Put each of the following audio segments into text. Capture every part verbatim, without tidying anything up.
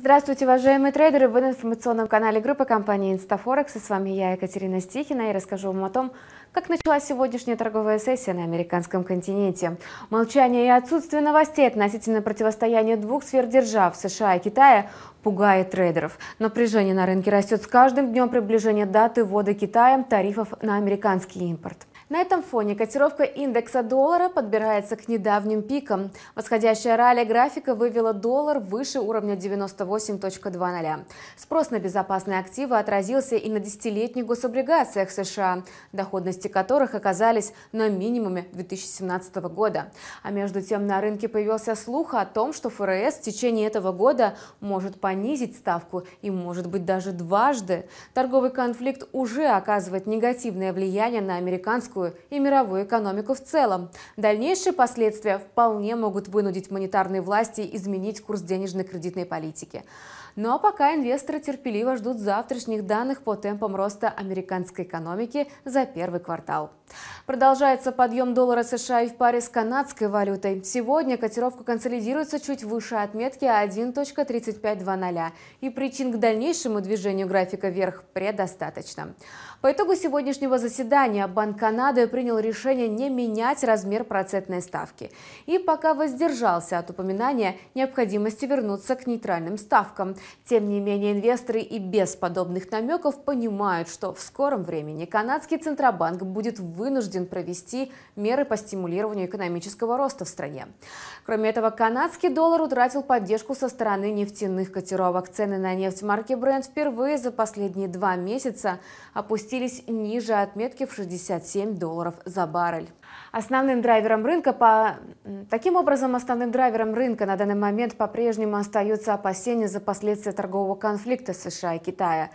Здравствуйте, уважаемые трейдеры! Вы на информационном канале группы компании InstaForex, и с вами я, Екатерина Стихина, и расскажу вам о том, как началась сегодняшняя торговая сессия на американском континенте. Молчание и отсутствие новостей относительно противостояния двух сфер держав США и Китая пугает трейдеров. Напряжение на рынке растет с каждым днем приближения даты ввода Китаем тарифов на американский импорт. На этом фоне котировка индекса доллара подбирается к недавним пикам. Восходящая ралли графика вывела доллар выше уровня девяносто восемь двадцать. Спрос на безопасные активы отразился и на десятилетних гособлигациях США, доходности которых оказались на минимуме две тысячи семнадцатого года. А между тем на рынке появился слух о том, что ФРС в течение этого года может понизить ставку и, может быть, даже дважды. Торговый конфликт уже оказывает негативное влияние на американскую и мировую экономику в целом. Дальнейшие последствия вполне могут вынудить монетарные власти изменить курс денежно-кредитной политики. Ну а пока инвесторы терпеливо ждут завтрашних данных по темпам роста американской экономики за первый квартал. Продолжается подъем доллара США и в паре с канадской валютой. Сегодня котировка консолидируется чуть выше отметки один тридцать пять двадцать, и причин к дальнейшему движению графика вверх предостаточно. По итогу сегодняшнего заседания Банк Канады принял решение не менять размер процентной ставки и пока воздержался от упоминания необходимости вернуться к нейтральным ставкам. Тем не менее, инвесторы и без подобных намеков понимают, что в скором времени канадский Центробанк будет вынужден провести меры по стимулированию экономического роста в стране. Кроме этого, канадский доллар утратил поддержку со стороны нефтяных котировок. Цены на нефть марки Brent впервые за последние два месяца опустились ниже отметки в шестьдесят семь долларов за баррель. Основным драйвером рынка по... Таким образом, основным драйвером рынка на данный момент по-прежнему остаются опасения за последствия торгового конфликта США и Китая.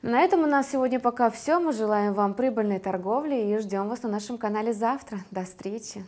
На этом у нас сегодня пока все. Мы желаем вам прибыльной торговли и ждем вас на нашем канале завтра. До встречи!